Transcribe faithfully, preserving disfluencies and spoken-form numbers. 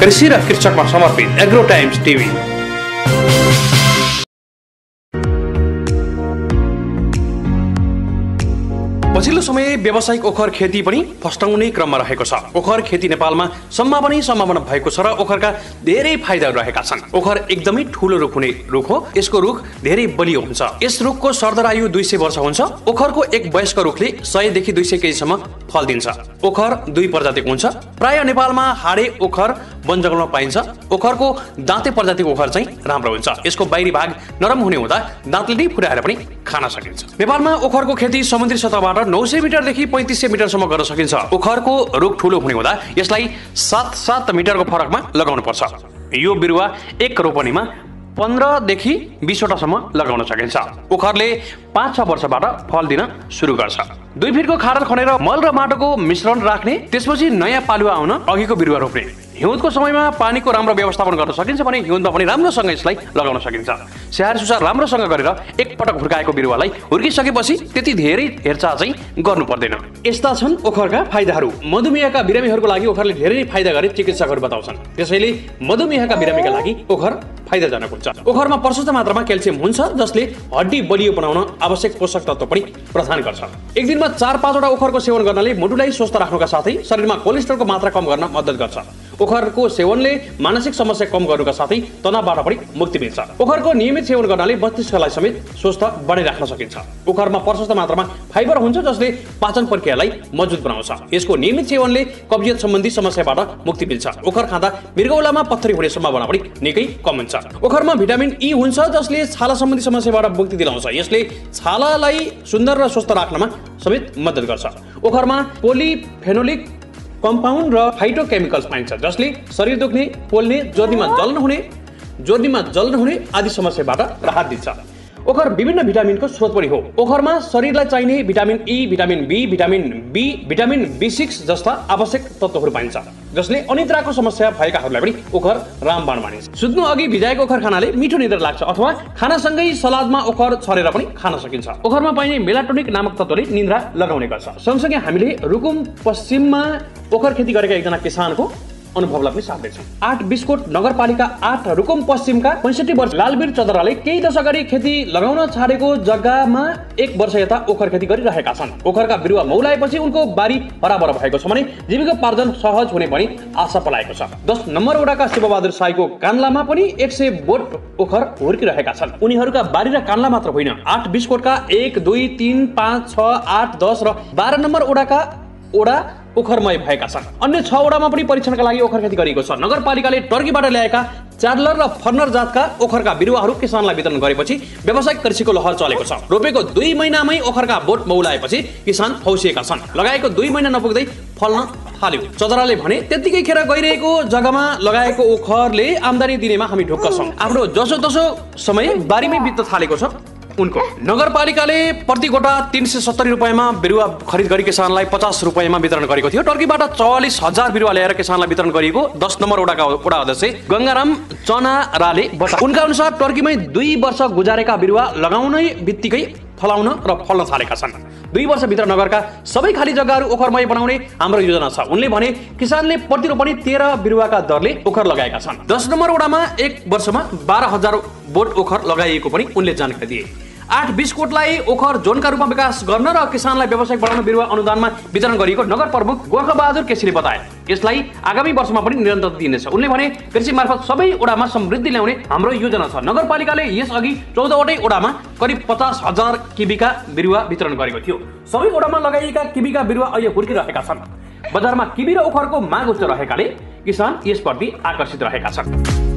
कृषि र कृषकमा समर्पित एग्रो टाइम्स टिभी। पछिल्लो समय व्यावसायिक ओखर खेती पनि फस्टाउने क्रममा रहेको छ। ओखर खेती नेपालमा सम्म पनि सम्भावना भएको छ र ओखरका धेरै फाइदाहरू रहेका छन्। ओखर एकदमै ठूलो रुख हुने रुख हो। यसको रुख धेरै बलियो हुन्छ। यस रुखको सरदरायु दुई सय वर्ष हुन्छ। ओखरको एक वयस्क रुखले सय देखि दुई सय केजीसम्म फल दिन्छ। ओखर दुई प्रजातिको हुन्छ। प्राय नेपालमा हाडे ओखर वनजंगलमा पाइन्छ। ओखरको दाँते प्रजातिको ओखर चाहिँ राम्रो हुन्छ। यसको बाहिरी भाग नरम हुने हुँदा दाँतले नै फुटाएर पनि खान सकिन्छ। नेपालमा ओखरको खेती समुद्री सतहबाट नौ सय मिटर देखि पैंतीस सय मिटर सम्म गर्न सकिन्छ। ओखरको रुख ठूलो हुने हुँदा यसलाई सात सात मिटरको फरकमा लगाउनु पर्छ। यो बिरुवा एक रोपनीमा पन्ध्र देखि बीस वटा सम्म लगाउन सकिन्छ। ओखरले पाँच छ वर्षबाट फल दिन सुरु गर्छ। दुई फिटको खाडल खनेर मल र माटोको मिश्रण राख्ने, त्यसपछि नयाँ पालुवा आउन अघिको बिरुवा रोप्ने। हिउँदको समयमा पानीको राम्रो व्यवस्थापन गर्न सकिन्छ भने हिउँदमा पनि राम्रोसँग यसलाई लगाउन सकिन्छ। स्याहार सुसार राम्रोसँग गरेर एकपटक हुर्काएको बिरुवालाई हुर्किसकेपछि त्यति धेरै हेरचाह चाहिँ गर्नु पर्दैन। यस्ता छन् ओखरका फाइदाहरू। मधुमेहका बिरामीहरूको लागि ओखरले धेरै फाइदा गरे चिकित्सकहरू बताउँछन्। त्यसैले मधुमेहका बिरामीका लागि ओखर फाइदाजनक हुन्छ। ओखरमा पर्याप्त मात्रामा क्याल्सियम हुन्छ, जसले हड्डी बलियो बनाउन आवश्यक पोषक तत्व पनि प्रदान गर्छ। एक दिनमा चार पाँच वटा ओखरको सेवन गर्नाले मुटुलाई स्वस्थ राख्नुका साथै शरीरमा कोलेस्ट्रोलको मात्रा कम गर्न मद्दत गर्छ। ओखरको सेवनले मानसिक समस्या कम गर्नुका साथै तनावबाट पनि मुक्ति मिल्छ। ओखरको नियमित सेवन गर्नाले मस्तिष्कलाई समेत स्वस्थ बनाइराख्न सकिन्छ। ओखरमा पर्याप्त मात्रामा फाइबर हुन्छ, जसले पाचन प्रक्रियालाई मजबुत बनाउँछ। यसको नियमित सेवनले कब्जियत सम्बन्धी समस्याबाट मुक्ति मिल्छ। ओखर खाँदा मृगौलामा पत्थरी हुने सम्भावना पनि निकै कम हुन्छ। ओखरमा भिटामिन ई हुन्छ, जसले छाला सम्बन्धी समस्याबाट मुक्ति दिलाउँछ। यसले छालालाई सुन्दर र स्वस्थ राख्नमा समेत मद्दत गर्छ। ओखरमा पोलिफेनोलिक कम्पाउन्ड र फाइटोकेमिकल्स पाइन्छ, जसले शरीर दुख्ने, पोल्ने, जोर्नीमा जलन हुने जोर्नीमा जलन हुने आदि समस्याबाट राहत दिन्छ। ओखर विभिन्न भिटामिनको स्रोत पनि हो। ओखरमा शरीरलाई चाहिने vitamin E, vitamin B, vitamin B, vitamin B six जस्ता आवश्यक तत्त्वहरू पाइन्छ, जसले अनिद्राको समस्या भएकाहरूलाई पनि ओखर रामबाण मानिन्छ। सुत्नु अघि भिजाएको ओखर खानाले मिठो निद्रा लाग्छ, अथवा खानासँगै सलादमा ओखर छरेर पनि खान सकिन्छ। ओखरमा पाइने मेलाटोनिक नामक तत्त्वले निद्रा लगाउने गर्छ। सँगसँगै हामीले रुकुम पश्चिममा ओखर खेती गरेका एकजना किसानको अनुभवलाई पनि सार्दैछौँ। आठ बिस्कुट नगरपालिका आठ रुकुम पश्चिमका पैंसठी वर्ष लालवीर चदराले केही दशक अगाडि खेती लगाउन छाडेको जग्गामा एक वर्ष यता ओखर खेती गरिरहेका छन्। ओखरका बिरुवा मौलाएपछि उनको बारी बराबर भएको छ भने जीविकोपार्जन सहज हुने पनि आशा पलाएको छ। दस नम्बर वडाका शिवबहादुर साईको कान्लामा पनि एक सय बोट ओखर हुर्किरहेका छन्। उनीहरूका बारी र कान्ला मात्र होइन, आठ बिस्कुटका एक दुई तीन पाँच छ आठ दस र बाह्र नम्बर वडाका ओडा ओखरमय भएका छन्। अन्य छ वडामा पनि परीक्षणका लागि ओखर खेती गरिएको छ। नगरपालिकाले टर्कीबाट ल्याएका चार्लर र फर्नर जातका ओखरका बिरुवाहरू किसानलाई वितरण गरेपछि व्यावसायिक कृषिको लहर चलेको छ। रोपेको दुई महिनामै ओखरका बोट मौलाएपछि किसान फौसिएका छन्। लगाएको दुई महिना नपुग्दै फल्न थाल्यो। चदराले भने त्यतिकै खेर गइरहेको जग्गामा लगाएको ओखरले आम्दानी दिनेमा हामी ढुक्क छौँ। आफ्नो जसोतसो समय बारीमै बित्न थालेको छ। उनको नगरपालिकाले प्रति गोटा तीन सय सत्तरी रुपियाँमा बिरुवा खरिद गरी किसानलाई पचास रुपियाँमा वितरण गरेको थियो। टर्कीबाट चौवालिस हजार बिरुवा ल्याएर किसानलाई वितरण गरिएको दस नम्बर वडाका वडा अध्यक्ष गंगाराम चनाराले बताए। उनका अनुसार टर्कीमै दुई वर्ष गुजारेका बिरुवा लगाउने बित्तिकै फलाउन र फल्न थालेका छन्। दुई वर्षभित्र नगरका सबै खाली जग्गाहरू ओखरमय बनाउने हाम्रो योजना छ। उनले भने किसानले प्रति रोपनी तेह्र बिरुवाका दरले ओखर लगाएका छन्। दस नम्बर वडामा एक वर्षमा बाह्र हजार बोट ओखर लगाइएको पनि उनले जानकारी दिए। आठ बिस्कुटलाई ओखर जोनका रूपमा विकास गर्न र किसानलाई व्यावसायिक बनाउन बिरुवा अनुदानमा वितरण गरिएको नगर प्रमुख गोर्खबहादुर केसीले बताए। यसलाई आगामी वर्षमा पनि निरन्तरता दिइनेछ। उनले भने कृषि मार्फत सबै ओडामा समृद्धि ल्याउने हाम्रो योजना छ। नगरपालिकाले यसअघि चौधवटै ओडामा करिब पचास हजार किबीका बिरुवा वितरण गरेको थियो। सबै ओडामा लगाइएका किबीका बिरुवा अहिले हुर्किरहेका छन्। बजारमा किबी र ओखरको माग उच्च रहेकाले किसान यसप्रति आकर्षित रहेका छन्।